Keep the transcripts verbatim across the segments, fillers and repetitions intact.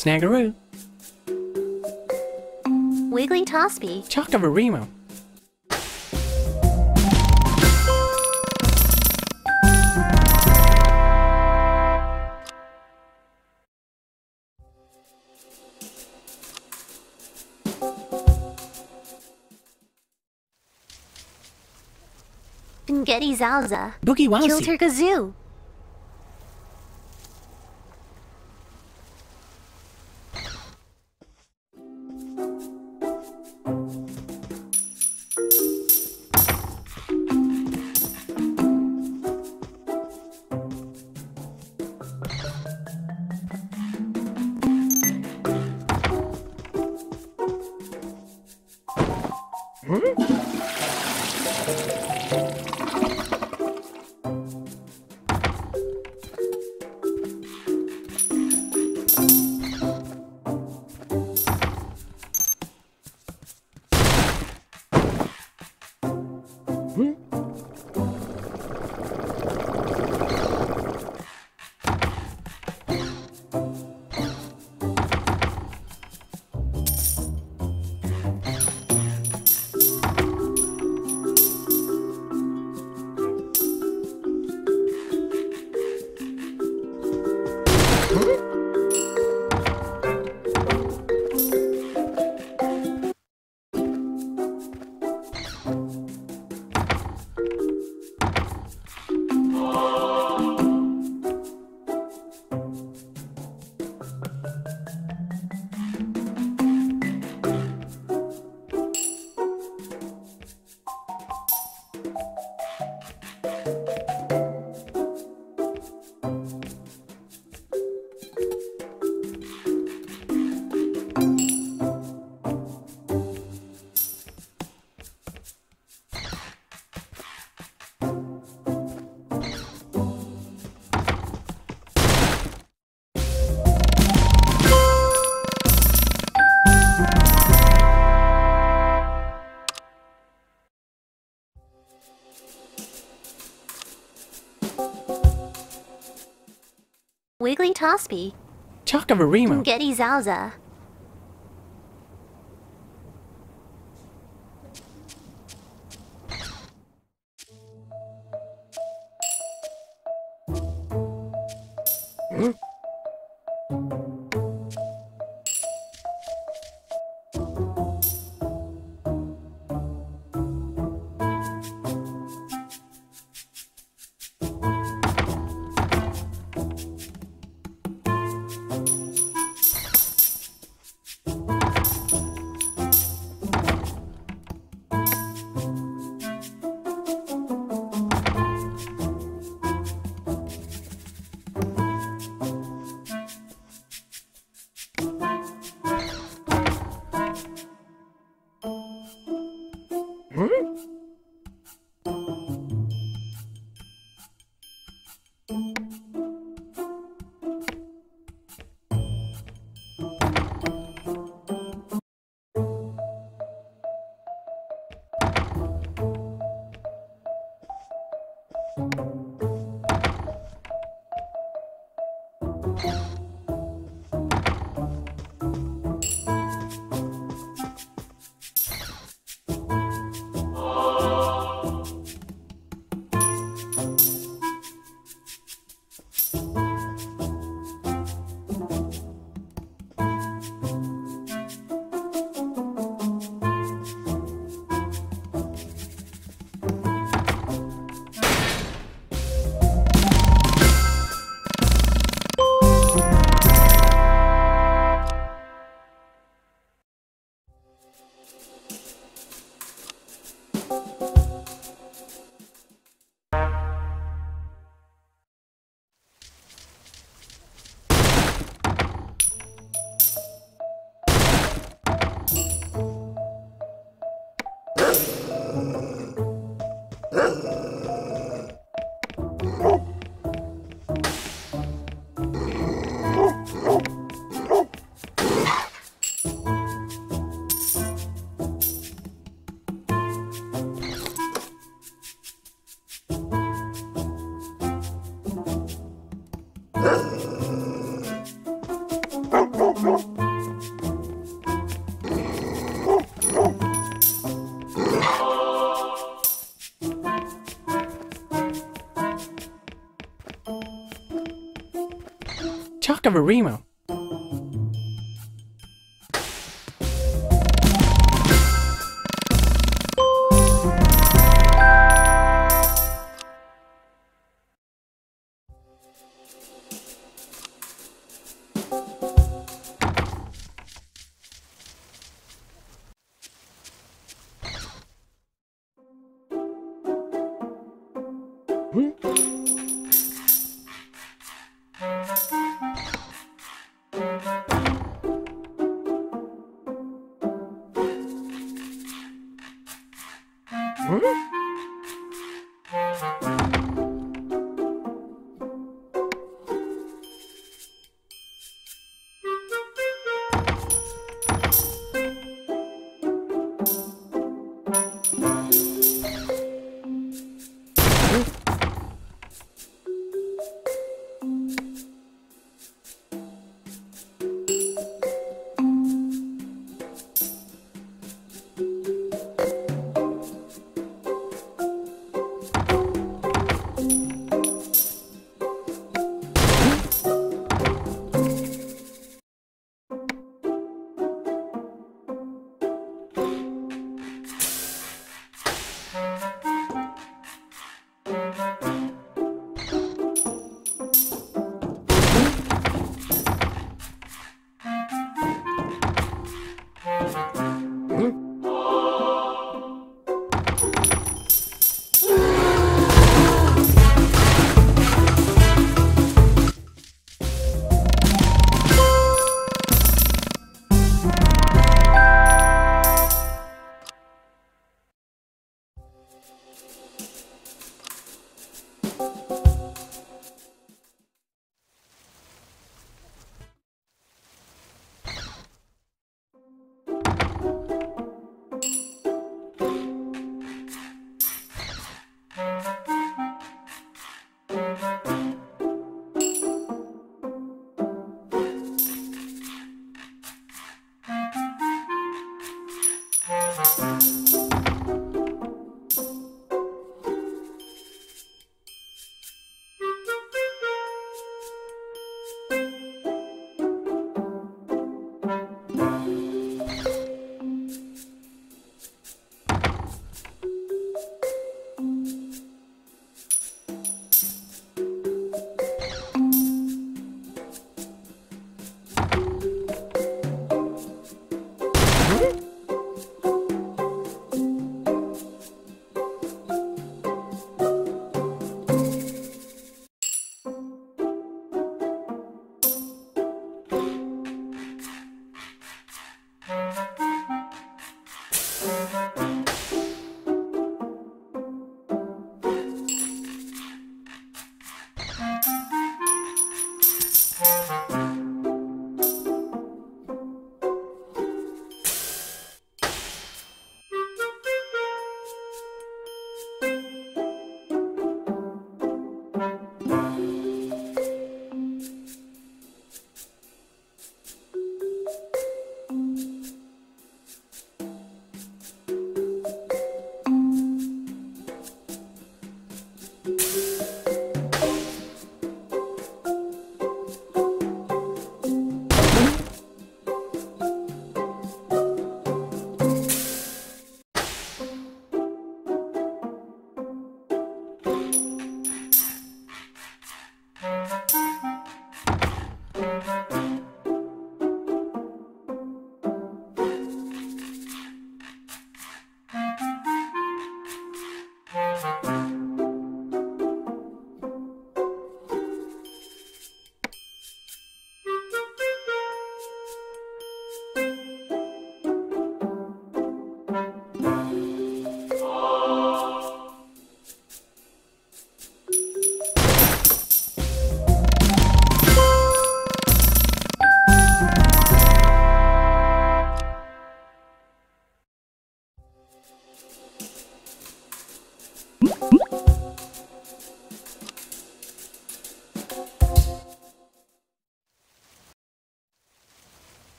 Snaggaroo. Wiggly Tospy. Chocobarimo. Bengeti Zalza. Boogie Wowsy. Kilter Kazoo. Wiggly Tospy. Chocobarimo. Bengeti Zalza. Remo.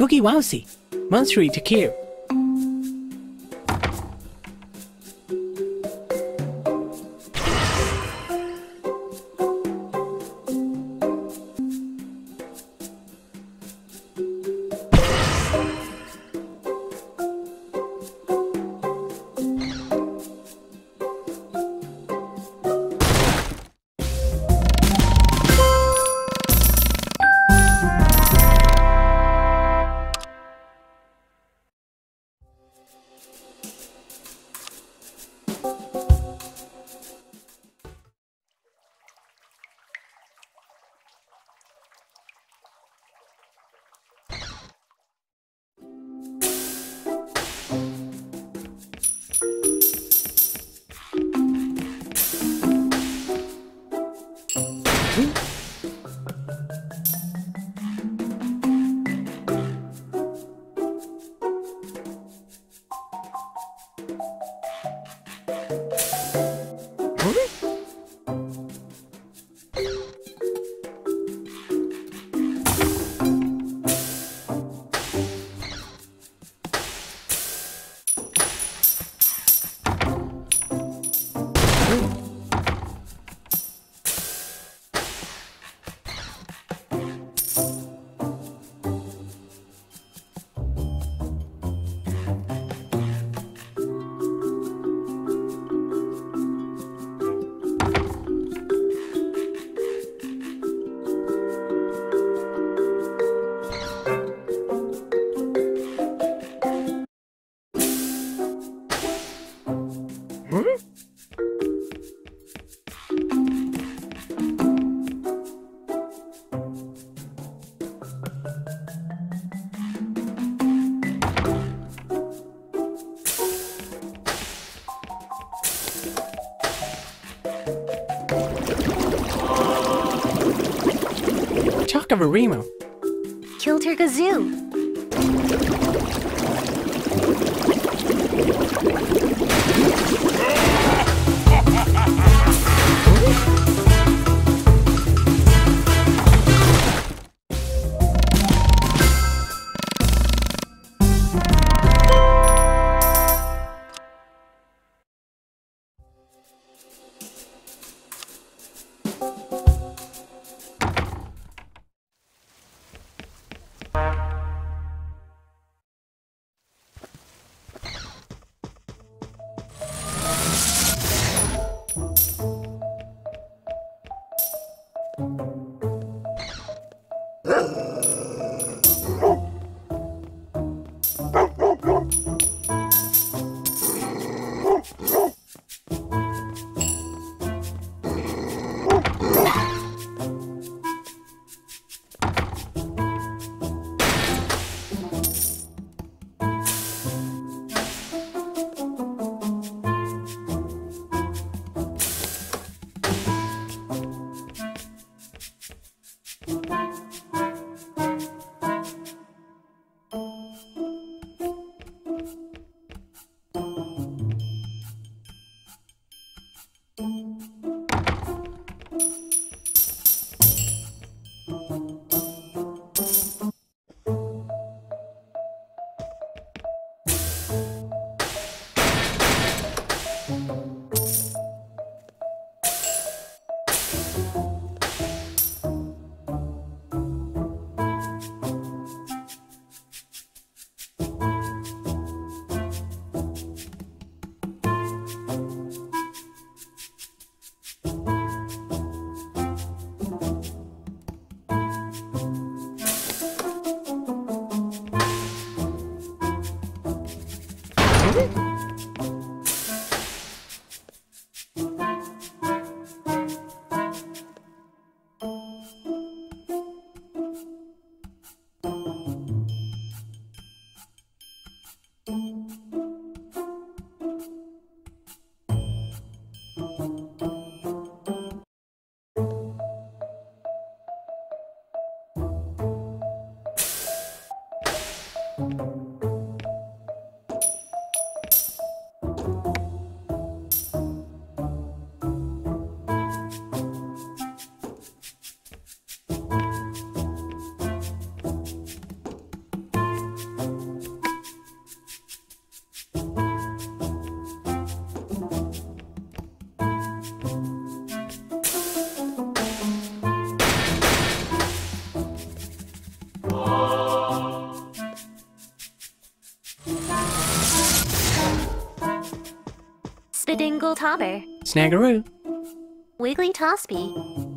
Boogie Wowsy, Monstery to Care. Chocorimo Kiltergazoo Dingle Tobber, Snaggeroo, Wiggly Tospy.